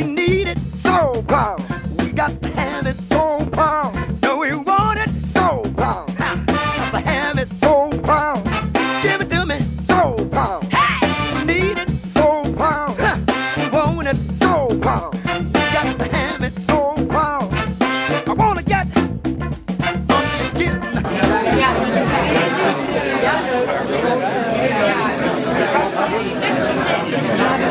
we need it so proud. We got to have it so proud. No, we want it so proud. Ha. Got to have it so proud. Give it to me so proud. Hey, we need it so proud. Ha. We want it so proud. We got to have it so proud. I wanna get on your skin. Ja. Dan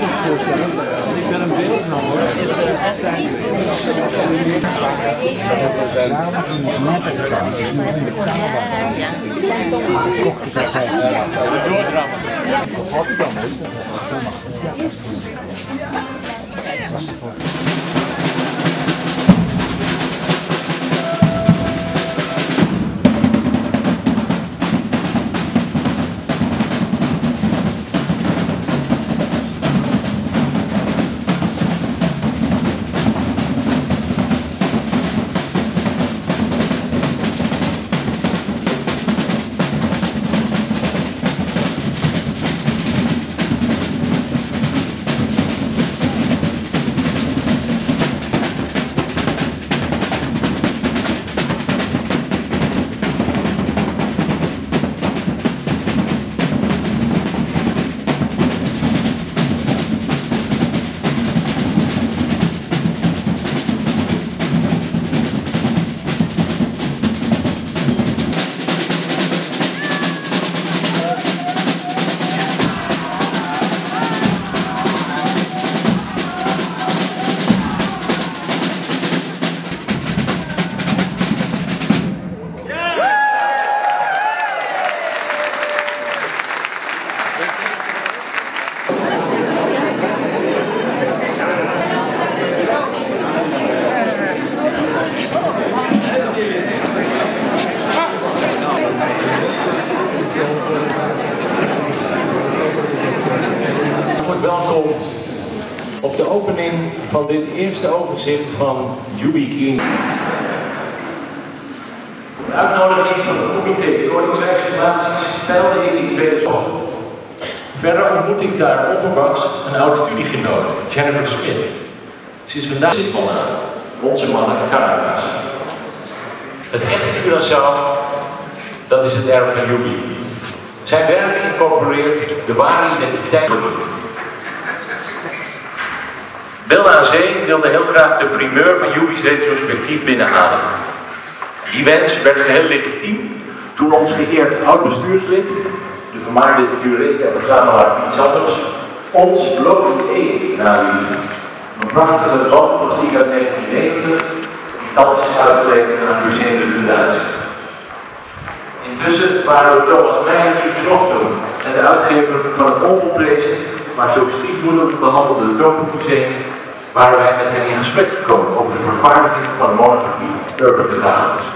een voorstellen, want ik ben een beeldhouwer, is uiteindelijk dat zijn namen in het matten gegaan, dus nu in de Kamer. Ik kocht het al 5 jaar. De doordrammen. Wat ik dan weet, dat mag. Dat was het volgende. Van dit eerste overzicht van Yubi King. De uitnodiging van het comité Koningsrijksrelaties peilde ik in 2000. Verder ontmoet ik daar onverwachts een oud studiegenoot, Jennifer Smith. Ze is vandaag zitman aan, onze man uit Caraca's. Het echte Curacao, dat is het erf van Yubi. Zijn werk incorporeert de ware identiteit. Beelden aan Zee wilde heel graag de primeur van Yubi's retrospectief binnenhalen. Die wens werd geheel legitiem toen ons geëerd oud-bestuurslid, de vermaarde jurist en verzamelaar Piet Zatters, ons bloot één naliet. Een prachtige droom van Singer uit 1990, die thans is uitgeleverd aan het Museum Beelden aan Zee. Intussen waren we Thomas Meijers op Slochteren en de uitgever van het onvolprezen, maar zo stiefmoedig behandelde Tropenmuseum, waren wij met hen in gesprek gekomen over de vervaardiging van de monografie Urban Catalogus.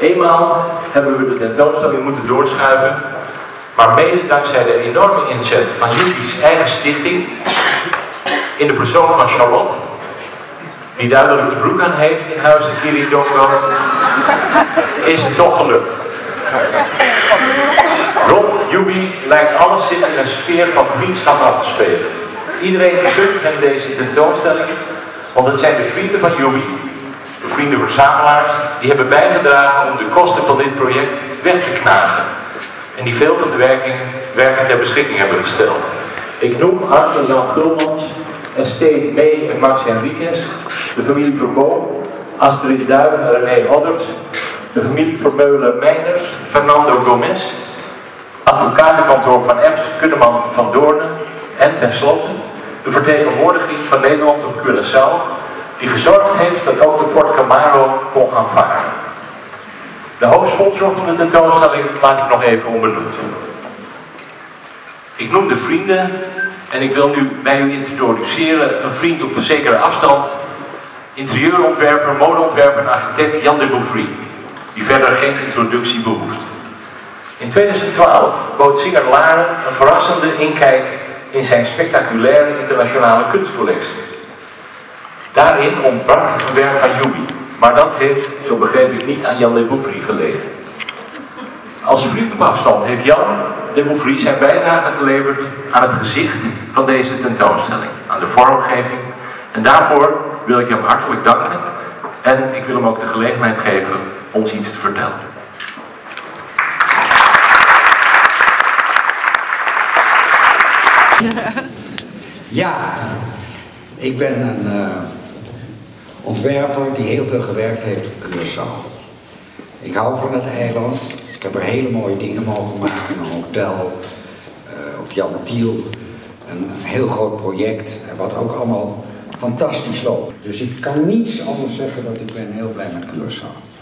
Eenmaal hebben we de tentoonstelling moeten doorschuiven, maar mede dankzij de enorme inzet van Yubi's eigen stichting, in de persoon van Charlotte, die duidelijk de broek aan heeft in huis de Kirindongo, is het toch gelukt. Rond Yubi lijkt alles zich in een sfeer van vriendschap af te spelen. Iedereen gunt hem deze tentoonstelling, want het zijn de vrienden van Yubi, de vrienden-verzamelaars, die hebben bijgedragen om de kosten van dit project weg te knagen. en die veel van de werken ter beschikking hebben gesteld. Ik noem Arthur Jan Gulmans, Estee May en Max Henriquez, de familie Verbeau, Astrid Duiven en René Odders, de familie Vermeulen Meiners, Fernando Gomez, advocatenkantoor van Ems Kunneman van Doorn en tenslotte de vertegenwoordiging van Nederland op Curacao, die gezorgd heeft dat ook de Ford Camaro kon gaan varen. De hoofdsponsor van de tentoonstelling laat ik nog even onbenoemd. Ik noem de vrienden en ik wil nu bij u introduceren een vriend op een zekere afstand, interieurontwerper, modeontwerper en architect Jan des Bouvrie, die verder geen introductie behoeft. In 2012 bood Singer Laren een verrassende inkijk in zijn spectaculaire internationale kunstcollectie. Daarin ontbrak het werk van Yubi, maar dat heeft, zo begreep ik, niet aan Jan des Bouvrie gelegen. Als vriend op afstand heeft Jan des Bouvrie zijn bijdrage geleverd aan het gezicht van deze tentoonstelling, aan de vormgeving. En daarvoor wil ik hem hartelijk danken en ik wil hem ook de gelegenheid geven ons iets te vertellen. Ja, ik ben een ontwerper die heel veel gewerkt heeft op Curaçao. Ik hou van het eiland. Ik heb er hele mooie dingen mogen maken. Een hotel op Jan Tiel. Een heel groot project. Wat ook allemaal fantastisch loopt. Dus ik kan niets anders zeggen dan ik ben heel blij met Curaçao.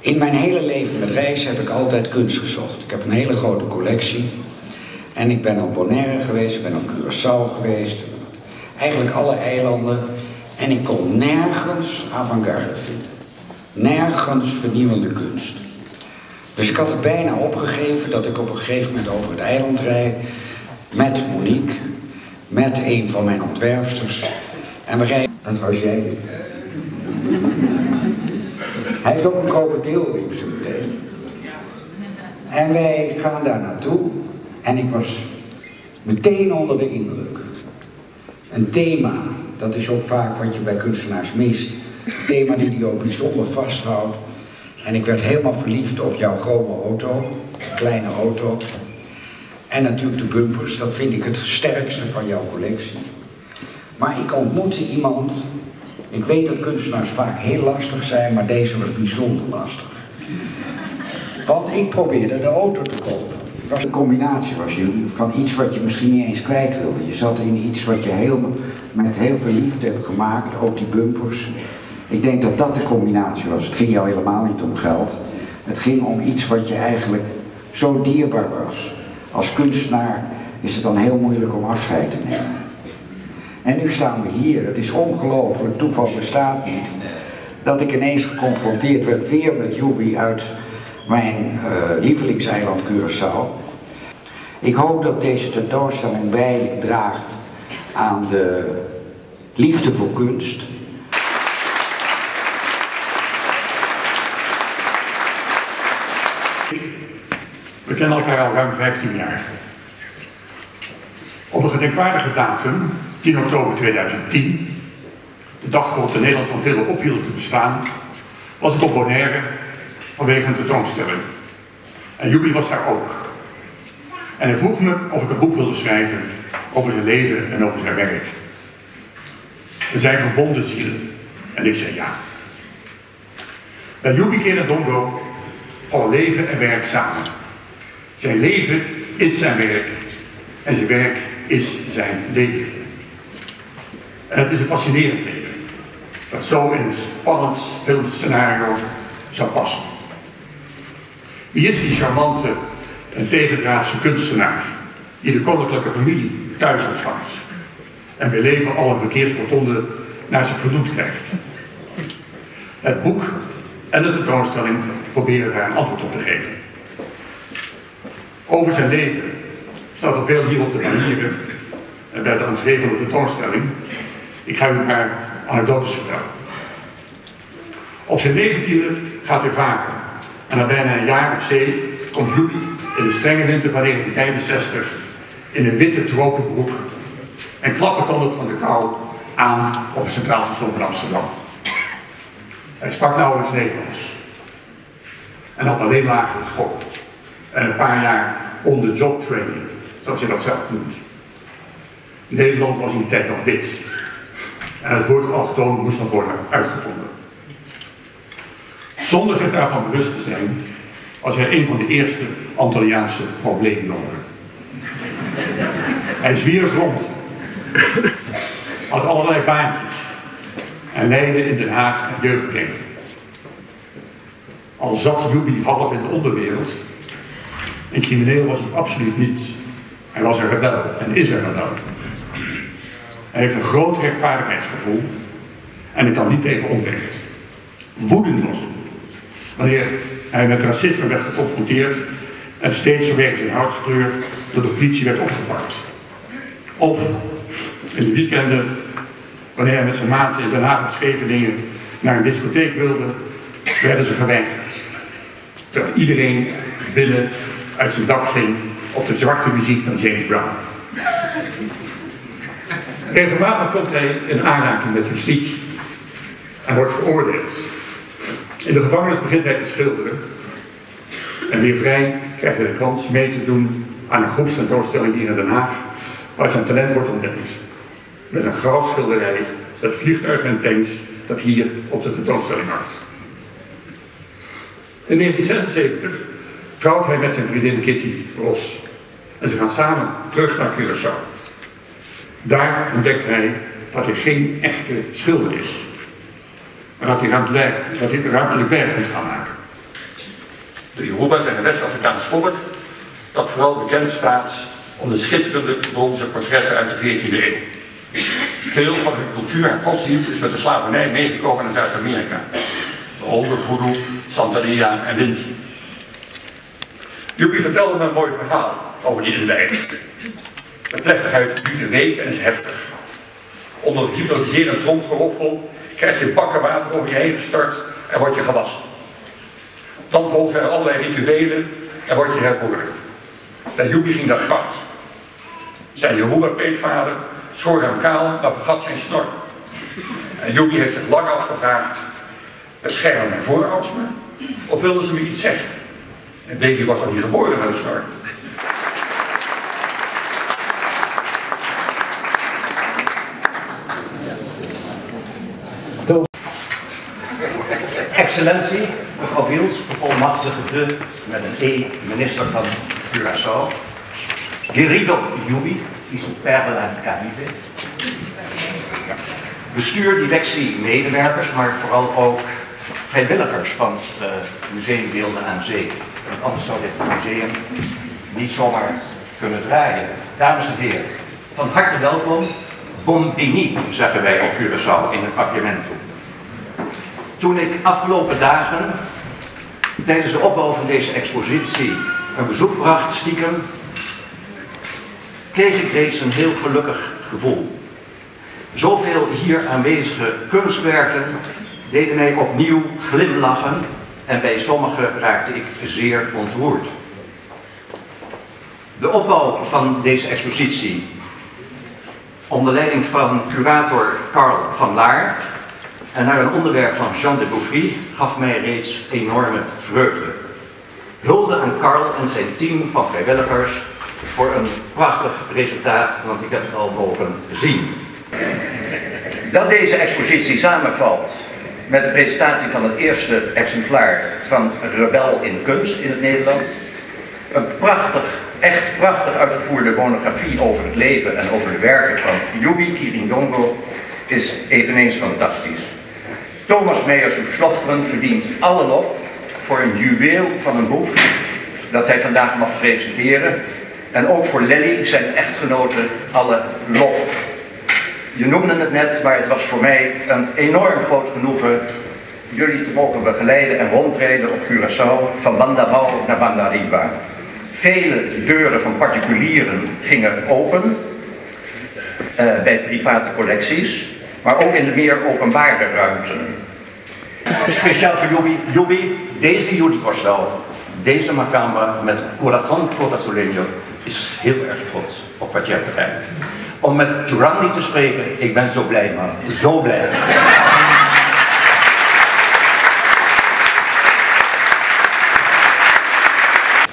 In mijn hele leven met reizen heb ik altijd kunst gezocht. Ik heb een hele grote collectie. En ik ben op Bonaire geweest, ik ben op Curaçao geweest, eigenlijk alle eilanden. En ik kon nergens avant-garde vinden. Nergens vernieuwende kunst. Dus ik had het bijna opgegeven dat ik op een gegeven moment over het eiland rijd met Monique, met een van mijn ontwerpsters. En we rijden... Dat was jij. Hij heeft ook een krokodil, riep ze meteen. En wij gaan daar naartoe. En ik was meteen onder de indruk. Een thema, dat is ook vaak wat je bij kunstenaars mist. Een thema die hij ook bijzonder vasthoudt. En ik werd helemaal verliefd op jouw grote auto, kleine auto. En natuurlijk de bumpers, dat vind ik het sterkste van jouw collectie. Maar ik ontmoette iemand, ik weet dat kunstenaars vaak heel lastig zijn, maar deze was bijzonder lastig. Want ik probeerde de auto te kopen. De combinatie was van iets wat je misschien niet eens kwijt wilde. Je zat in iets wat je met heel veel liefde hebt gemaakt, ook die bumpers. Ik denk dat dat de combinatie was. Het ging jou helemaal niet om geld. Het ging om iets wat je eigenlijk zo dierbaar was. Als kunstenaar is het dan heel moeilijk om afscheid te nemen. En nu staan we hier. Het is ongelooflijk, toeval bestaat niet, dat ik ineens geconfronteerd werd weer met Yubi uit mijn lievelingseiland Curaçao. Ik hoop dat deze tentoonstelling bijdraagt aan de liefde voor kunst. We kennen elkaar al ruim 15 jaar. Op een gedenkwaardige datum, 10 oktober 2010, de dag waarop de Nederlandse Antillen ophielden te bestaan, was ik op Bonaire vanwege een tentoonstelling. En Yubi was daar ook. En hij vroeg me of ik een boek wilde schrijven over zijn leven en over zijn werk. We zijn verbonden zielen. En ik zei ja. Bij Yubi Kirindongo vallen leven en werk samen. Zijn leven is zijn werk. En zijn werk is zijn leven. En het is een fascinerend leven. Dat zo in een spannend filmscenario zou passen. Wie is die charmante en tegendraadse kunstenaar die de koninklijke familie thuis ontvangt en bij leven al een verkeersrotonde naar zijn verdoet krijgt? Het boek en de tentoonstelling proberen daar een antwoord op te geven. Over zijn leven staat er veel hier op de manieren en bij de aanschrijvende tentoonstelling. Ik ga u een paar anekdotes vertellen. Op zijn 19e gaat hij varen en na bijna een jaar op zee komt Yubi in de strenge winter van 1965 in een witte tropenbroek en klappertandend van de kou aan op het Centraal Station van Amsterdam. Hij sprak nauwelijks Nederlands en had alleen lagere school. en een paar jaar on-the-job training, zoals je dat zelf noemt. Nederland was in die tijd nog wit. En het woord allochtoon moest nog worden uitgevonden. Zonder zich daarvan bewust te zijn, was hij een van de eerste Antilliaanse probleemjongeren. Hij zwierf rond, had allerlei baantjes en leidde in Den Haag een jeugdgang. Al zat Yubi half in de onderwereld, een crimineel was hij absoluut niet. Hij was een rebel en is een rebel. Hij heeft een groot rechtvaardigheidsgevoel en hij kan niet tegen onrecht. Woedend was hij wanneer hij met racisme werd geconfronteerd en steeds vanwege zijn houtskleur door de politie werd opgepakt. Of in de weekenden, wanneer hij met zijn maten in Den Haag of Scheveningen naar een discotheek wilde, werden ze geweigerd. Terwijl iedereen binnen uit zijn dak ging op de zwarte muziek van James Brown. Regelmatig komt hij in aanraking met justitie en wordt veroordeeld. In de gevangenis begint hij te schilderen en weer vrij krijgt hij de kans mee te doen aan een groepstentoonstelling hier in Den Haag, waar zijn talent wordt ontdekt. Met een grafschilderij, dat vliegtuig en tanks dat hier op de tentoonstelling hangt. In 1976 trouwt hij met zijn vriendin Kitty Ros en ze gaan samen terug naar Curaçao. Daar ontdekt hij dat hij geen echte schilder is, maar dat hij ruimtelijk werk moet gaan maken. De Yoruba zijn een West-Afrikaans volk dat vooral bekend staat om de schitterende bronzen portretten uit de 14e eeuw. Veel van hun cultuur en godsdienst is met de slavernij meegekomen naar Zuid-Amerika, behalve voodoo, santeria en Winti. Yubi vertelde me een mooi verhaal over die inleiding. De plechtigheid duurt een week en is heftig. Onder het hypnotiserend tromgeroffel krijg je bakken water over je heen gestort en word je gewassen. Dan volgen er allerlei rituelen en word je herboren. Bij Yubi ging dat fout. Zijn Yoruba-peetvader schoor hem kaal, maar vergat zijn snor. En Yubi heeft zich lang afgevraagd: beschermen mijn voorouders me? Of wilden ze me iets zeggen? En baby was al niet geboren met een snor. Excellentie, mevrouw Wiels, bevolmachtigde met een E, minister van Curaçao. Querido Yubi, die is een perla aan de Caribe. Bestuur, directie, medewerkers, maar vooral ook vrijwilligers van het Museum Beelden aan Zee. Want anders zou dit museum niet zomaar kunnen draaien. Dames en heren, van harte welkom. Bombini, zeggen wij op Curaçao in het parlement. Toen ik afgelopen dagen tijdens de opbouw van deze expositie een bezoek bracht, stiekem, kreeg ik reeds een heel gelukkig gevoel. Zoveel hier aanwezige kunstwerken deden mij opnieuw glimlachen en bij sommige raakte ik zeer ontroerd. De opbouw van deze expositie onder leiding van curator Karel van Laar en naar een onderwerp van Jan des Bouvrie gaf mij reeds enorme vreugde. Hulde aan Karel en zijn team van vrijwilligers voor een prachtig resultaat, want ik heb het al mogen zien. Dat deze expositie samenvalt met de presentatie van het eerste exemplaar van Rebel in kunst in het Nederland, een prachtig, echt prachtig uitgevoerde monografie over het leven en over de werken van Yubi Kirindongo, is eveneens fantastisch. Thomas Meijers op Slochteren verdient alle lof voor een juweel van een boek dat hij vandaag mag presenteren. En ook voor Lelly, zijn echtgenote, alle lof. Je noemde het net, maar het was voor mij een enorm groot genoegen jullie te mogen begeleiden en rondrijden op Curaçao, van Bandabau naar Bandariba. Vele deuren van particulieren gingen open bij private collecties, maar ook in de meer openbare ruimten. Speciaal voor Yubi, deze Yubi corcel, deze Macamba met Corazon Cotasoleño is heel erg trots op wat je hebt gedaan. Om met Turandi te spreken, ik ben zo blij, man. Zo blij.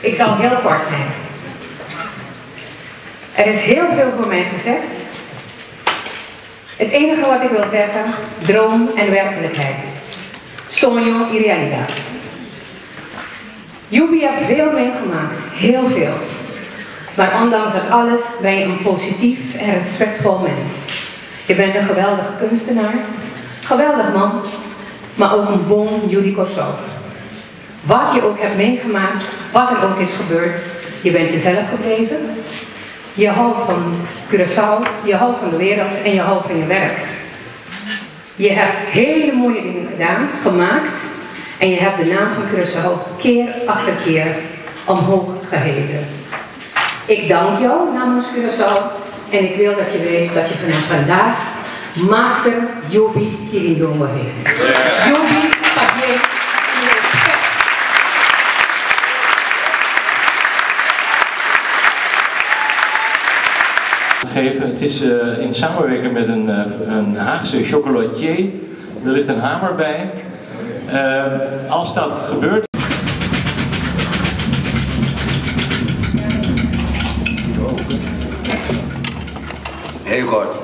Ik Ik zal heel kort zijn. Er is heel veel voor mij gezegd. Het enige wat ik wil zeggen, droom en werkelijkheid. Sogno y realidad. Yubi heeft veel meegemaakt, heel veel. Maar ondanks dat alles ben je een positief en respectvol mens. Je bent een geweldige kunstenaar, geweldig man, maar ook een bon Yubi corcel. Wat je ook hebt meegemaakt, wat er ook is gebeurd, je bent jezelf gebleven. Je houdt van Curaçao, je houdt van de wereld en je houdt van je werk. Je hebt hele mooie dingen gedaan, gemaakt en je hebt de naam van Curaçao keer achter keer omhoog geheven. Ik dank jou namens Curaçao en ik wil dat je weet dat je vanaf vandaag Master Yubi Kirindongo heet. Yubi King. Het is in samenwerking met een Haagse chocolatier. Er ligt een hamer bij. Als dat gebeurt... Heel kort.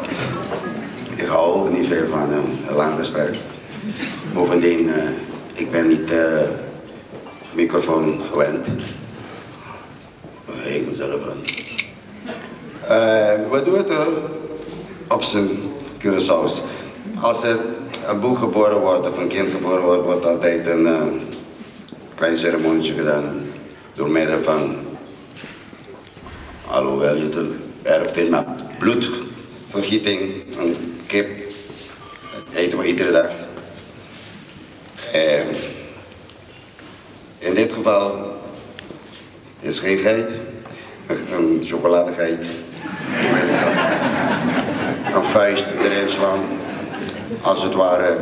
Ik hou ook niet veel van een lang gesprek. Bovendien, ik ben niet microfoon gewend. Ik zelf van. We doen het op zijn Curaçao's. Als er een boek geboren wordt of een kind geboren wordt, wordt altijd een klein ceremonietje gedaan door middel van, alhoewel je het erg vindt, maar bloedvergieting, een kip, dat eten we iedere dag. In dit geval is geen geit. Een chocoladigheid, een vuist erin slaan, als het ware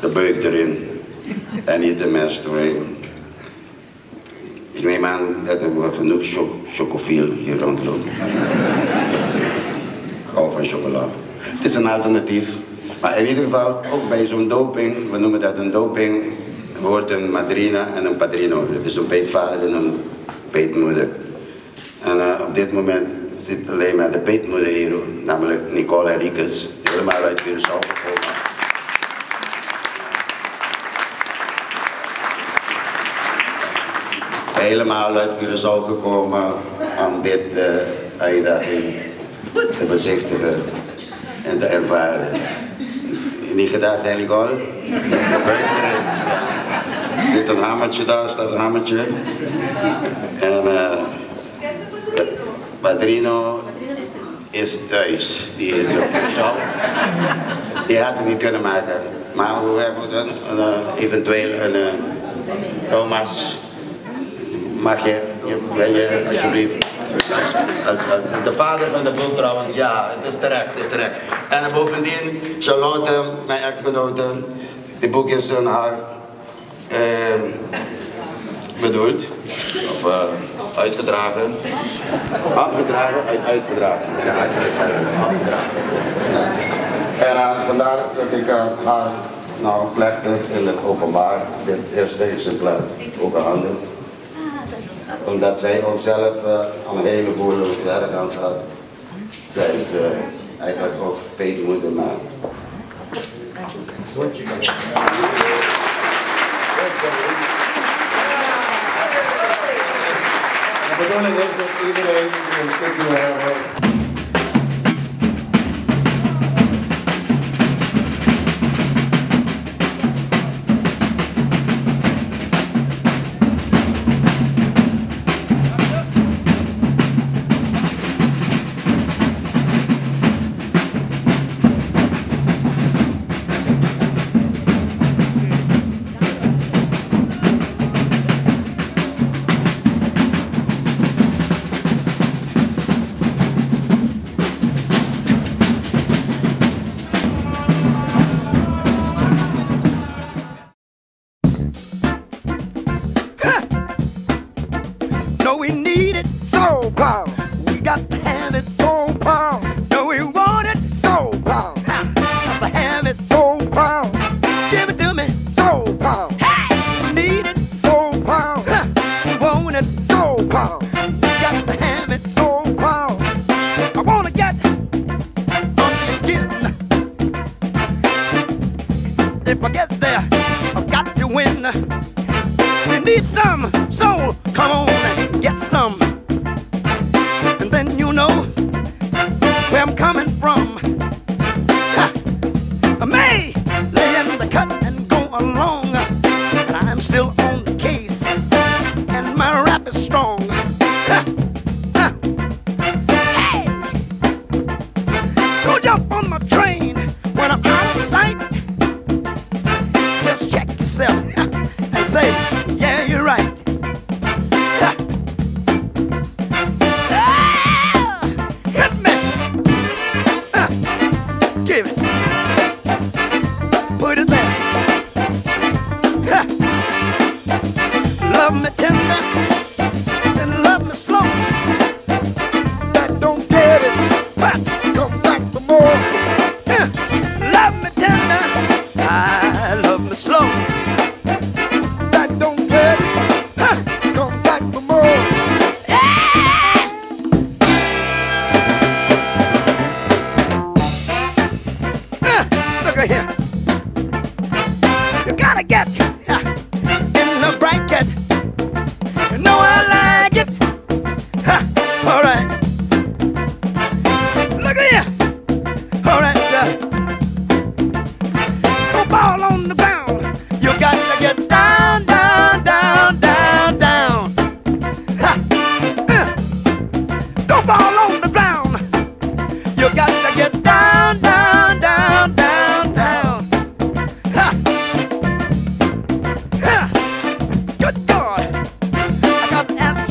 de beuk erin en niet de mes erin. Ik neem aan dat er genoeg chocofiel hier rondloopt. Ik hou van chocola. Het is een alternatief, maar in ieder geval ook bij zo'n doping, we noemen dat een doping, er hoort een madrina en een padrino, dus een peetvader en een peetmoeder. En op dit moment zit alleen maar de peetmoeder hier, namelijk Nicole Henriquez, helemaal uit Curaçao gekomen. Helemaal uit Curaçao gekomen om dit uitdaging te bezichtigen en te ervaren. Niet gedacht, hè Nicole? Er zit een hamertje daar, staat een hamertje. En, Padrino is thuis, die is op Curaçao. Die had het niet kunnen maken. Maar hoe hebben we dan eventueel een Thomas Meijer, alsjeblieft. De vader van de boek trouwens, ja, het is terecht, het is terecht. En bovendien, Charlotte, mijn echtgenote, die boek is aan haar bedoeld. Of, uitgedragen. Afgedragen, uitgedragen. Ja, afgedragen. En vandaar dat ik ga nou plechtig in het openbaar. Dit eerste exemplaar ook handen. Omdat zij ook zelf een heleboel werk aan gaat. Zij is eigenlijk ook peetmoeder, maar. De bedoeling is dat iedereen een stukje wil hebben. need some, so come on and get some. And then you know where I'm coming from. Ha. I may lay in the cut and go along, and I'm still on the case, and my rap is strong. Ha. Ha. Hey, don't jump on my train when I'm out of sight. Just check yourself and say, yeah, you're right. Good God, I got to ask